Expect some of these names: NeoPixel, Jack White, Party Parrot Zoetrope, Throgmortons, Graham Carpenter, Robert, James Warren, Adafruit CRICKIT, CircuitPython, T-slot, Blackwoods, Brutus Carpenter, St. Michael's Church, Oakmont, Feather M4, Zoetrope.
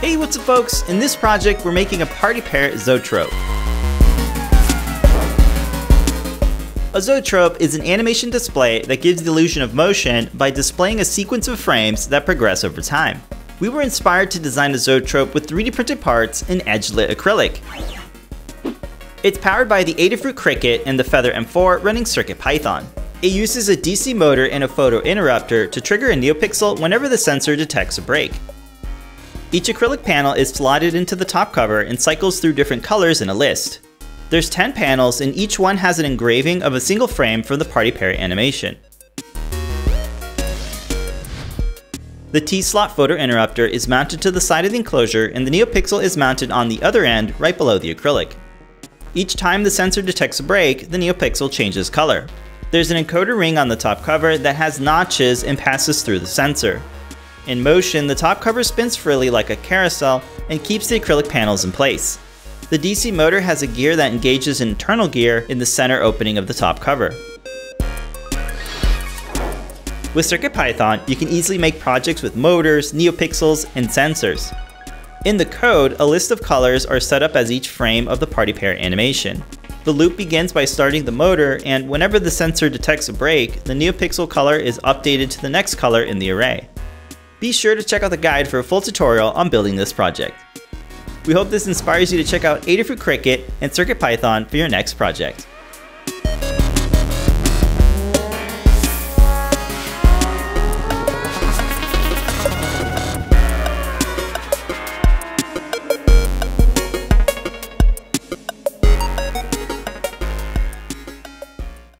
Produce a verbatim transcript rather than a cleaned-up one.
Hey, what's up folks? In this project, we're making a Party Parrot Zoetrope. A zoetrope is an animation display that gives the illusion of motion by displaying a sequence of frames that progress over time. We were inspired to design a zoetrope with three D printed parts in edge-lit acrylic. It's powered by the Adafruit CRICKIT and the Feather M four running CircuitPython. It uses a D C motor and a photo interrupter to trigger a NeoPixel whenever the sensor detects a break. Each acrylic panel is slotted into the top cover and cycles through different colors in a list. There's ten panels and each one has an engraving of a single frame from the Party Parrot animation. The T-slot photo interrupter is mounted to the side of the enclosure and the NeoPixel is mounted on the other end right below the acrylic. Each time the sensor detects a break, the NeoPixel changes color. There's an encoder ring on the top cover that has notches and passes through the sensor. In motion, the top cover spins freely like a carousel and keeps the acrylic panels in place. The D C motor has a gear that engages an internal gear in the center opening of the top cover. With CircuitPython, you can easily make projects with motors, NeoPixels, and sensors. In the code, a list of colors are set up as each frame of the Party Parrot animation. The loop begins by starting the motor, and whenever the sensor detects a break, the NeoPixel color is updated to the next color in the array. Be sure to check out the guide for a full tutorial on building this project. We hope this inspires you to check out Adafruit CRICKIT and CircuitPython for your next project.